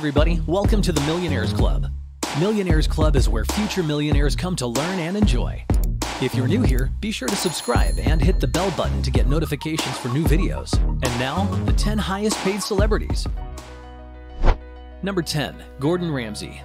everybody, welcome to the Millionaires Club. Millionaires Club is where future millionaires come to learn and enjoy. If you're new here, be sure to subscribe and hit the bell button to get notifications for new videos. And now, the 10 highest paid celebrities. Number 10. Gordon Ramsay.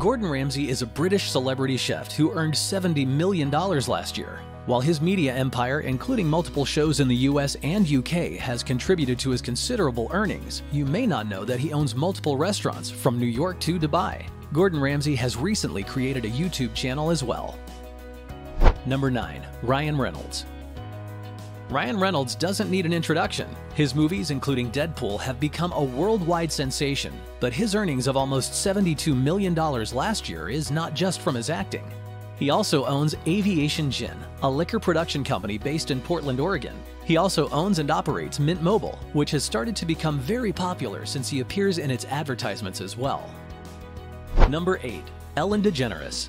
Gordon Ramsay is a British celebrity chef who earned $70 million last year. While his media empire, including multiple shows in the US and UK, has contributed to his considerable earnings, you may not know that he owns multiple restaurants from New York to Dubai. Gordon Ramsay has recently created a YouTube channel as well. Number 9. Ryan Reynolds. Ryan Reynolds doesn't need an introduction. His movies, including Deadpool, have become a worldwide sensation, but his earnings of almost $72 million last year is not just from his acting. He also owns Aviation Gin, a liquor production company based in Portland, Oregon. He also owns and operates Mint Mobile, which has started to become very popular since he appears in its advertisements as well. Number 8. Ellen DeGeneres.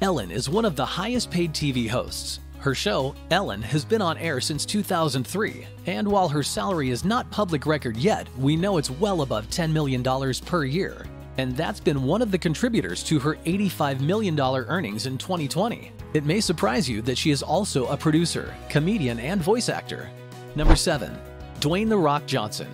Ellen is one of the highest-paid TV hosts. Her show, Ellen, has been on air since 2003, and while her salary is not public record yet, we know it's well above $10 million per year. And that's been one of the contributors to her $85 million earnings in 2020. It may surprise you that she is also a producer, comedian, and voice actor. Number 7. Dwayne "The Rock" Johnson.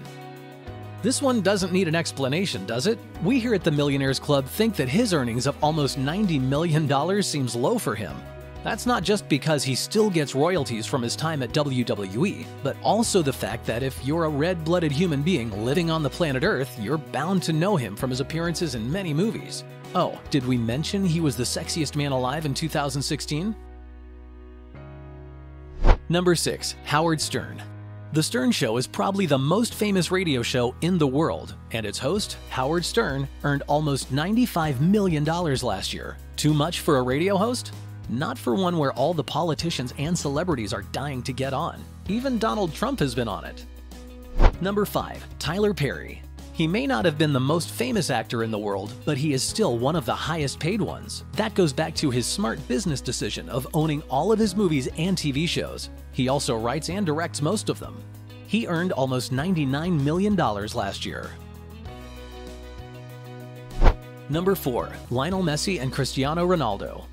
This one doesn't need an explanation, does it? We here at the Millionaires Club think that his earnings of almost $90 million seems low for him. That's not just because he still gets royalties from his time at WWE, but also the fact that if you're a red-blooded human being living on the planet Earth, you're bound to know him from his appearances in many movies. Oh, did we mention he was the sexiest man alive in 2016? Number 6. Howard Stern. The Stern Show is probably the most famous radio show in the world, and its host, Howard Stern, earned almost $95 million last year. Too much for a radio host? Not for one where all the politicians and celebrities are dying to get on. Even Donald Trump has been on it. Number 5. Tyler Perry. He may not have been the most famous actor in the world, but he is still one of the highest paid ones. That goes back to his smart business decision of owning all of his movies and TV shows. He also writes and directs most of them. He earned almost $99 million last year. Number 4. Lionel Messi and Cristiano Ronaldo.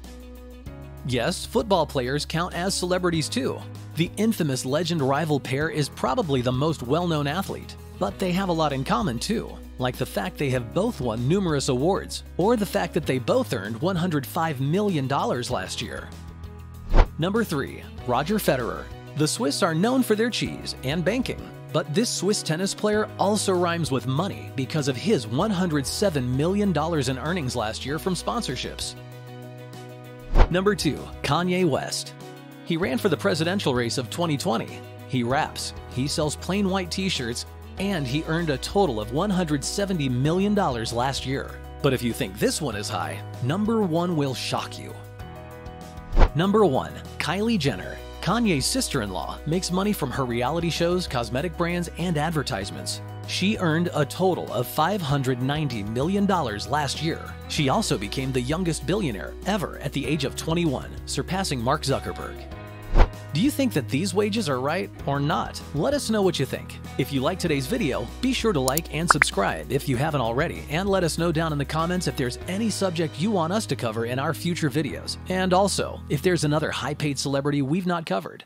Yes, football players count as celebrities too. The infamous legend-rival pair is probably the most well-known athlete, but they have a lot in common too, like the fact they have both won numerous awards, or the fact that they both earned $105 million last year. Number 3. Roger Federer. The Swiss are known for their cheese and banking, but this Swiss tennis player also rhymes with money because of his $107 million in earnings last year from sponsorships. Number 2. Kanye West. He ran for the presidential race of 2020. He raps, he sells plain white t-shirts, and he earned a total of $170 million last year. But if you think this one is high, number 1 will shock you. Number 1. Kylie Jenner. Kanye's sister-in-law makes money from her reality shows, cosmetic brands, and advertisements. She earned a total of $590 million last year. She also became the youngest billionaire ever at the age of 21, surpassing Mark Zuckerberg. Do you think that these wages are right or not? Let us know what you think. If you like today's video, be sure to like and subscribe if you haven't already, and let us know down in the comments if there's any subject you want us to cover in our future videos, and also if there's another high-paid celebrity we've not covered.